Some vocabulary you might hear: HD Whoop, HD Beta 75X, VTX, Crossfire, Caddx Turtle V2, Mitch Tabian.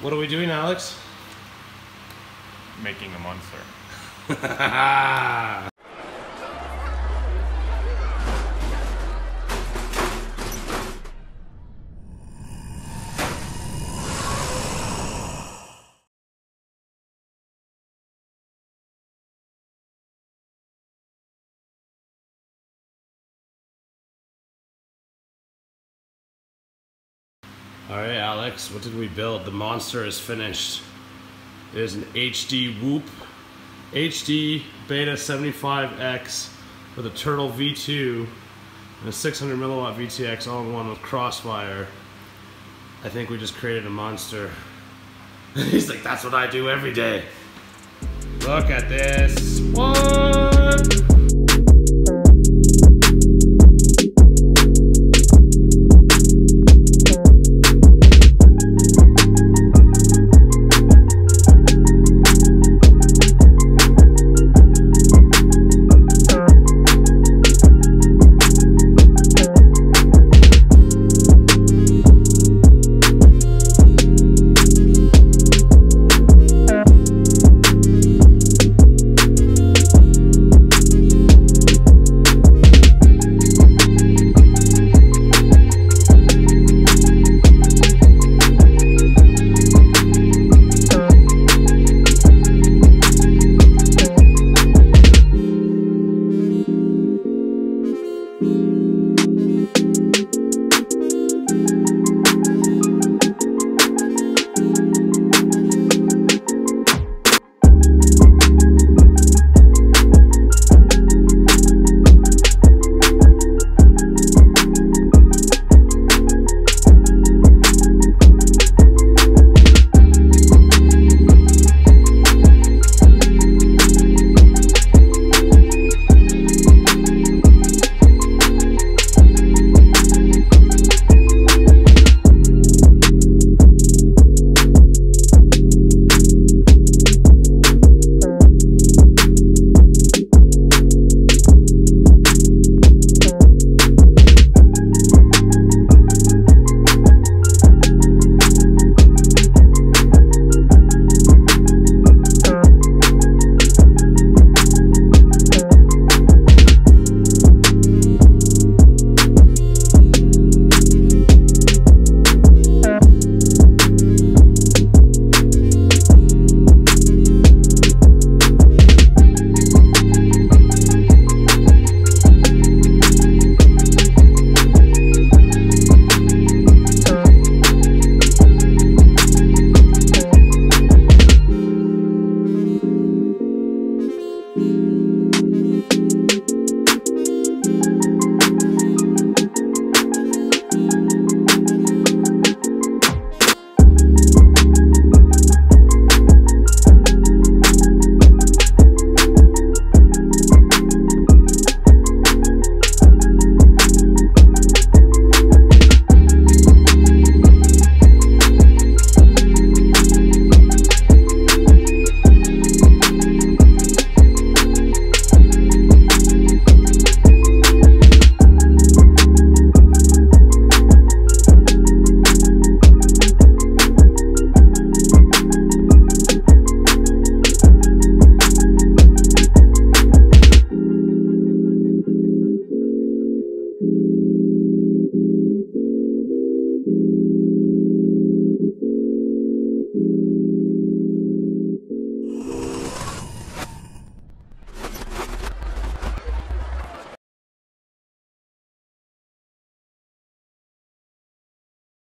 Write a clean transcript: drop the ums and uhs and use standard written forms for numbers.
What are we doing, Alex? Making a monster. Alright Alex, what did we build? The monster is finished. It is an HD Whoop, HD Beta 75X with a Turtle V2 and a 600 milliwatt VTX all-in-one with Crossfire. I think we just created a monster. He's like, that's what I do every day. Look at this. What?